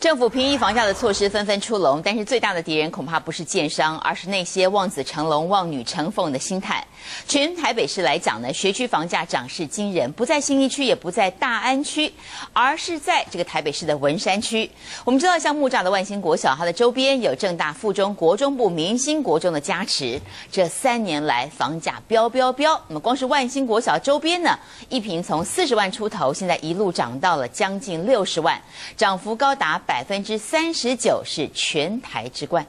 政府平抑房价的措施纷纷出笼，但是最大的敌人恐怕不是建商，而是那些望子成龙、望女成凤的心态。全台北市来讲呢，学区房价涨势惊人，不在信义区，也不在大安区，而是在这个台北市的文山区。我们知道，像木栅的万兴国小，它的周边有政大附中、国中部、明星国中的加持，这3年来房价飙飙飙。那么光是万兴国小周边呢，一坪从40万出头，现在一路涨到了将近60万，涨幅高达39%，是全台之冠。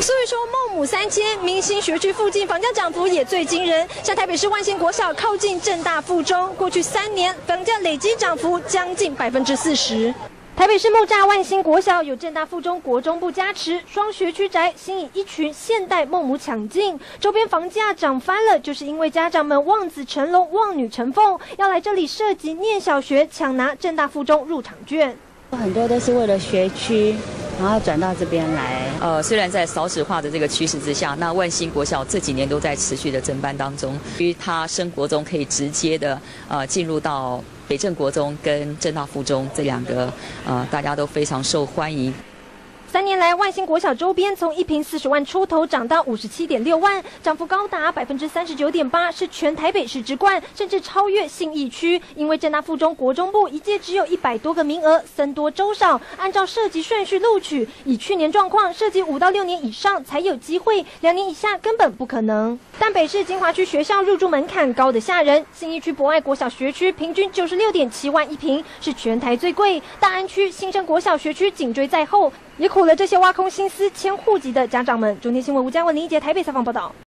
所以说，孟母三迁，明星学区附近房价涨幅也最惊人。像台北市万兴国小靠近政大附中，过去3年房价累积涨幅将近40%。台北市木栅万兴国小有政大附中国中部加持，双学区宅吸引一群现代孟母抢进，周边房价涨翻了，就是因为家长们望子成龙、望女成凤，要来这里涉及念小学，抢拿政大附中入场券。 很多都是为了学区，然后转到这边来。虽然在少子化的这个趋势之下，那万兴国小这几年都在持续的增班当中，于它升国中可以直接的进入到北正国中跟政大附中这2个大家都非常受欢迎。3年来，万兴国小周边从一坪40万出头涨到57.6万，涨幅高达39.8%，是全台北市之冠，甚至超越信义区。因为政大附中国中部一届只有100多个名额，僧多粥少，按照涉及顺序录取。以去年状况，涉及5到6年以上才有机会，2年以下根本不可能。但北市金华区学校入住门槛高得吓人，信义区博爱国小学区平均96.7万一坪，是全台最贵。大安区新生国小学区紧追在后，也苦了这些挖空心思迁户籍的家长们。中天新闻吴佳文、林一杰台北采访报道。